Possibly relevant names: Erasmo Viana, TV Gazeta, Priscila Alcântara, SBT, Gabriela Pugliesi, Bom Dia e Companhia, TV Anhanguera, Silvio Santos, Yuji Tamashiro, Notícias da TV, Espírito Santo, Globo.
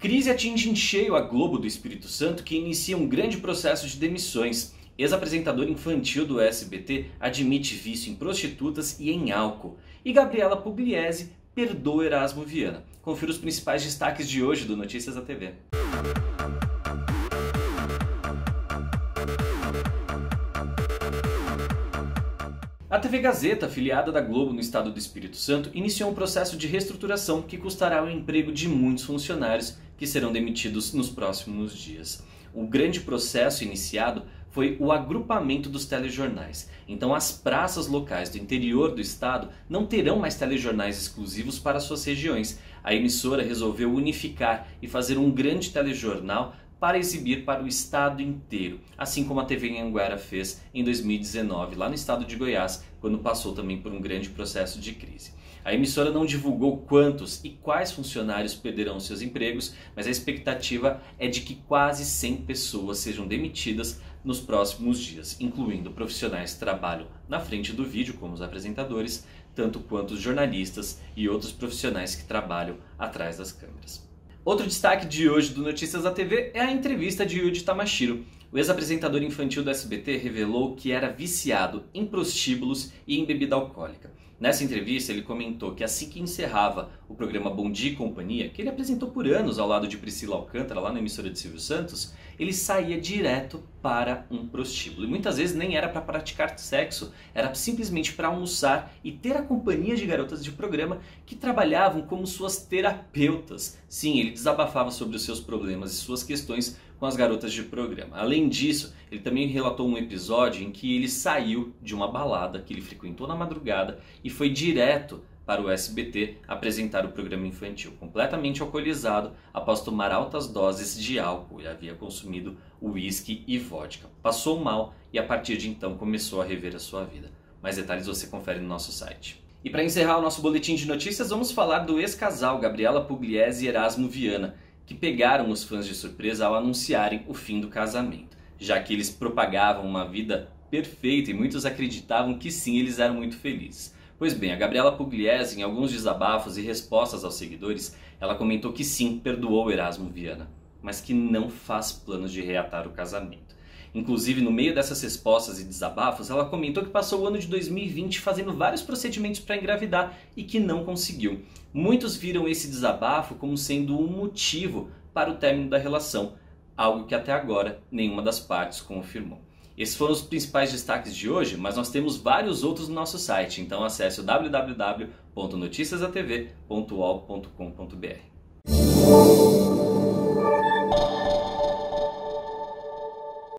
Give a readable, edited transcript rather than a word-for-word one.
Crise atinge em cheio a Globo do Espírito Santo, que inicia um grande processo de demissões. Ex-apresentador infantil do SBT admite vício em prostitutas e em álcool. E Gabriela Pugliesi perdoa Erasmo Viana. Confira os principais destaques de hoje do Notícias da TV. A TV Gazeta, afiliada da Globo no estado do Espírito Santo, iniciou um processo de reestruturação que custará o emprego de muitos funcionários que serão demitidos nos próximos dias. O grande processo iniciado foi o agrupamento dos telejornais. Então as praças locais do interior do estado não terão mais telejornais exclusivos para suas regiões. A emissora resolveu unificar e fazer um grande telejornal para exibir para o estado inteiro, assim como a TV Anhanguera fez em 2019, lá no estado de Goiás, quando passou também por um grande processo de crise. A emissora não divulgou quantos e quais funcionários perderão seus empregos, mas a expectativa é de que quase 100 pessoas sejam demitidas nos próximos dias, incluindo profissionais que trabalham na frente do vídeo, como os apresentadores, tanto quanto os jornalistas e outros profissionais que trabalham atrás das câmeras. Outro destaque de hoje do Notícias da TV é a entrevista de Yuji Tamashiro. O ex-apresentador infantil do SBT revelou que era viciado em prostíbulos e em bebida alcoólica. Nessa entrevista, ele comentou que assim que encerrava o programa Bom Dia e Companhia, que ele apresentou por anos ao lado de Priscila Alcântara, lá na emissora de Silvio Santos, ele saía direto para um prostíbulo. E muitas vezes nem era para praticar sexo, era simplesmente para almoçar e ter a companhia de garotas de programa que trabalhavam como suas terapeutas. Sim, ele desabafava sobre os seus problemas e suas questões com as garotas de programa. Além disso, ele também relatou um episódio em que ele saiu de uma balada que ele frequentou na madrugada e foi direto para o SBT apresentar o programa infantil, completamente alcoolizado após tomar altas doses de álcool. Ele havia consumido uísque e vodka. Passou mal e a partir de então começou a rever a sua vida. Mais detalhes você confere no nosso site. E para encerrar o nosso boletim de notícias, vamos falar do ex-casal Gabriela Pugliesi e Erasmo Viana, que pegaram os fãs de surpresa ao anunciarem o fim do casamento, já que eles propagavam uma vida perfeita e muitos acreditavam que sim, eles eram muito felizes. Pois bem, a Gabriela Pugliesi, em alguns desabafos e respostas aos seguidores, ela comentou que sim, perdoou Erasmo Viana, mas que não faz planos de reatar o casamento. Inclusive, no meio dessas respostas e desabafos, ela comentou que passou o ano de 2020 fazendo vários procedimentos para engravidar e que não conseguiu. Muitos viram esse desabafo como sendo um motivo para o término da relação, algo que até agora nenhuma das partes confirmou. Esses foram os principais destaques de hoje, mas nós temos vários outros no nosso site, então acesse o www.noticiasdatv.uol.com.br.